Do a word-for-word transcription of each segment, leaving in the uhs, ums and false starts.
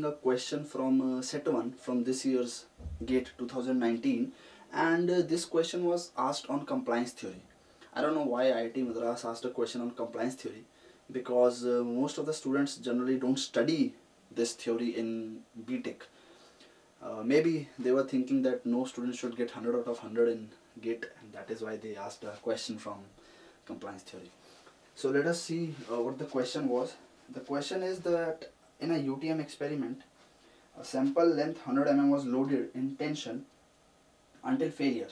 taking a question from uh, set one from this year's GATE two thousand nineteen, and uh, this question was asked on compliance theory. I don't know why I I T Madras asked a question on compliance theory, because uh, most of the students generally don't study this theory in B Tech. Uh, maybe they were thinking that no student should get one hundred out of one hundred in GATE, and that is why they asked a question from compliance theory. So let us see uh, what the question was. The question is that in a U T M experiment, a sample length one hundred millimeters was loaded in tension until failure.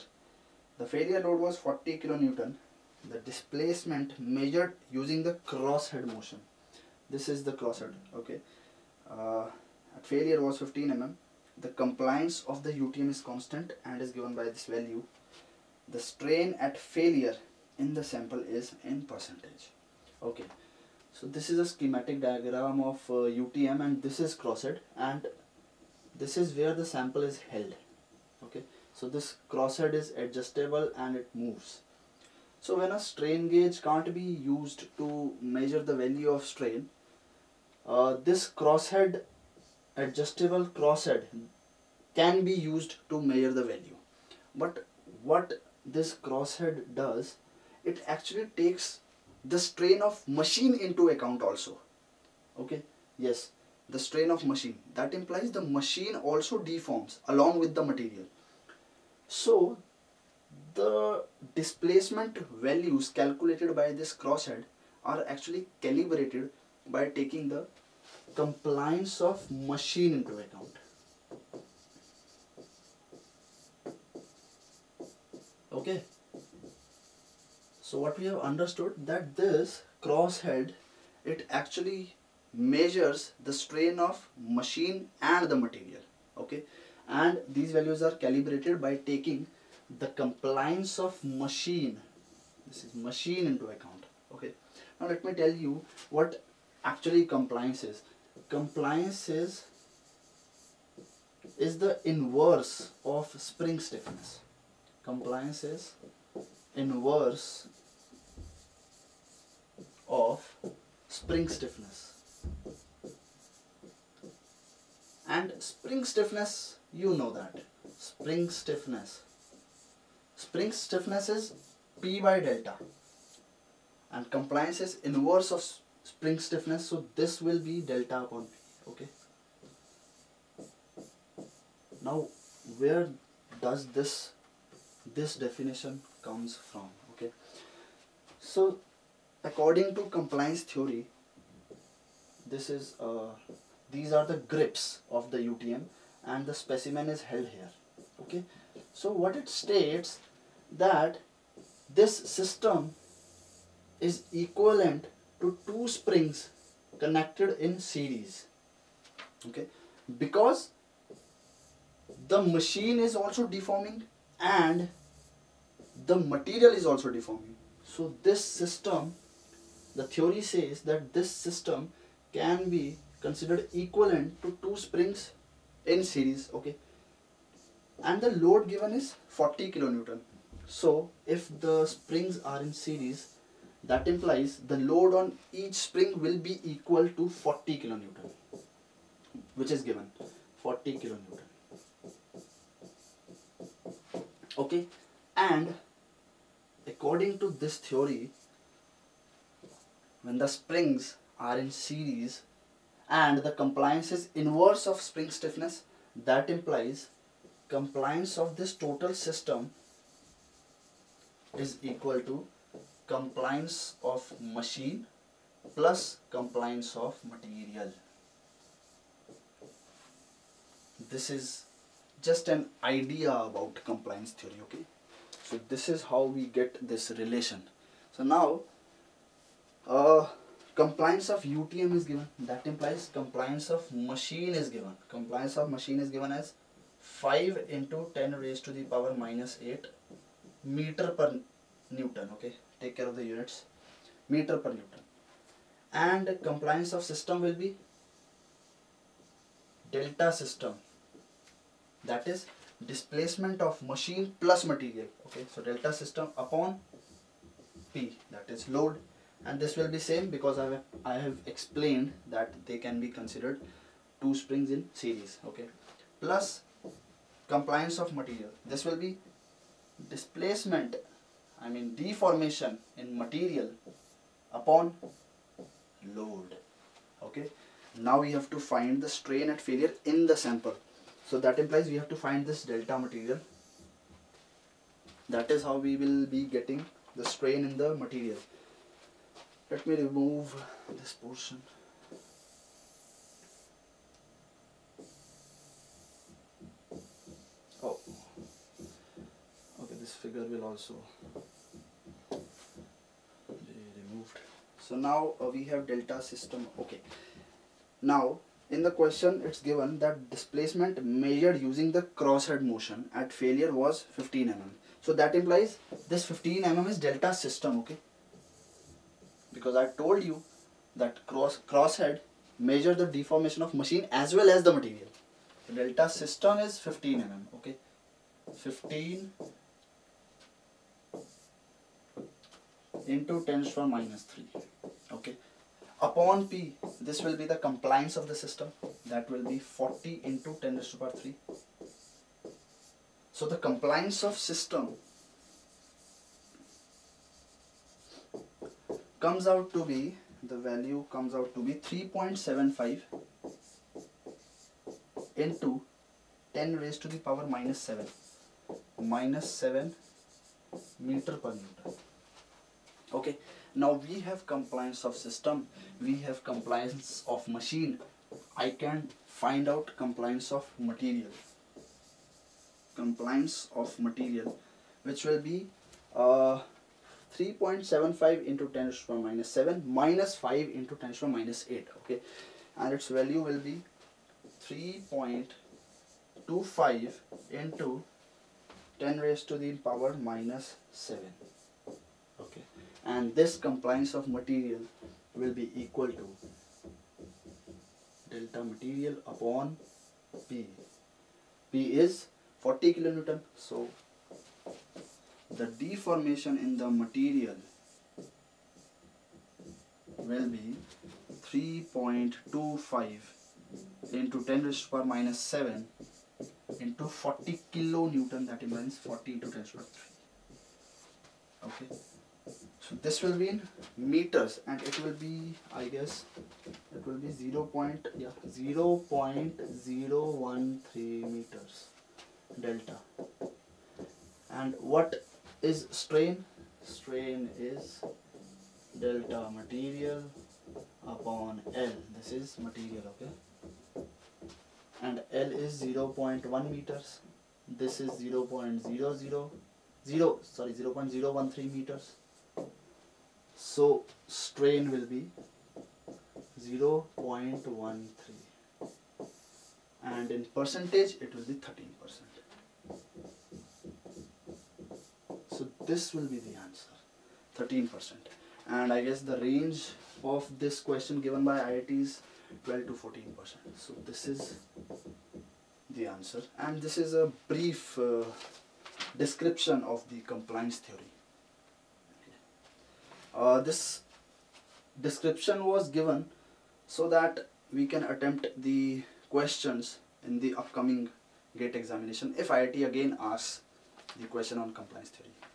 The failure load was forty kilonewtons. The displacement measured using the crosshead motion. This is the crosshead. Okay. Uh, at failure was fifteen millimeters. The compliance of the U T M is constant and is given by this value. The strain at failure in the sample is in percentage. Okay. So this is a schematic diagram of uh, U T M, and this is crosshead, and this is where the sample is held. Okay. So this crosshead is adjustable and it moves. So when a strain gauge can't be used to measure the value of strain, uh, this crosshead, adjustable crosshead, can be used to measure the value. But what this crosshead does, it actually takes the strain of machine into account also. Okay, yes, the strain of machine. That implies the machine also deforms along with the material. So the displacement values calculated by this crosshead are actually calibrated by taking the compliance of machine into account. Okay. So what we have understood, that this crosshead, it actually measures the strain of machine and the material. Okay. And these values are calibrated by taking the compliance of machine, this is machine, into account. Okay. Now let me tell you what actually compliance is. Compliance is, is the inverse of spring stiffness. Compliance is inverse of spring stiffness. And spring stiffness, you know that. Spring stiffness. Spring stiffness is P by delta. And compliance is inverse of spring stiffness. So this will be delta upon P. Okay. Now where does this, this definition comes from? Okay. So according to compliance theory, this is uh, these are the grips of the U T M, and the specimen is held here. Okay. So what it states, that this system is equivalent to two springs connected in series. Okay. Because the machine is also deforming and the material is also deforming. So this system, the theory says that this system can be considered equivalent to two springs in series. Okay. And the load given is forty kilonewtons. So if the springs are in series, that implies the load on each spring will be equal to forty kilonewtons, which is given forty kilonewtons. Okay. And according to this theory, when the springs are in series and the compliance is inverse of spring stiffness, that implies compliance of this total system is equal to compliance of machine plus compliance of material. This is just an idea about compliance theory. Okay. So this is how we get this relation. So now uh, compliance of U T M is given. That implies compliance of machine is given. Compliance of machine is given as five into ten raised to the power minus eight meter per Newton. Okay, take care of the units, meter per Newton. And compliance of system will be delta system, that is displacement of machine plus material. Okay, so delta system upon P, that is load, and this will be same because I have, I have explained that they can be considered two springs in series, okay, plus compliance of material. This will be displacement, I mean deformation in material upon load. Okay, now we have to find the strain at failure in the sample. So that implies we have to find this delta material. That is how we will be getting the strain in the material. Let me remove this portion. Oh, okay, this figure will also be removed. So now uh, we have delta system. Okay, now in the question it's given that displacement measured using the crosshead motion at failure was fifteen millimeters. So that implies this fifteen millimeters is delta system, okay, because I told you that cross crosshead measure the deformation of machine as well as the material. So delta system is fifteen millimeters, okay, fifteen into ten to the minus three, okay, upon P. This will be the compliance of the system, that will be forty into ten to the power three. So the compliance of system comes out to be, the value comes out to be three point seven five into ten raised to the power minus seven, minus seven meter per newton. Okay, now we have compliance of system, we have compliance of machine. I can find out compliance of material, compliance of material, which will be uh, three point seven five into ten to the power minus seven minus five into ten to the power minus eight, okay, and its value will be three point two five into ten raised to the power minus seven, okay, and this compliance of material will be equal to delta material upon P. P is forty kilonewton, so the deformation in the material will be three point two five into ten raised to the power minus seven into forty kilonewton, that implies forty into ten to the power three. Okay, so this will be in meters, and it will be, I guess, it will be zero point zero one three meters delta. And what is strain? Strain is delta material upon L. This is material, okay, and L is zero point one meters. This is zero point zero zero zero sorry zero point zero one three meters. So strain will be zero point one three, and in percentage it will be thirteen percent. So this will be the answer, thirteen percent. And I guess the range of this question given by I I T is twelve to fourteen percent. So this is the answer. And this is a brief uh, description of the compliance theory. Uh, this description was given so that we can attempt the questions in the upcoming GATE examination if I I T again asks the question on compliance theory.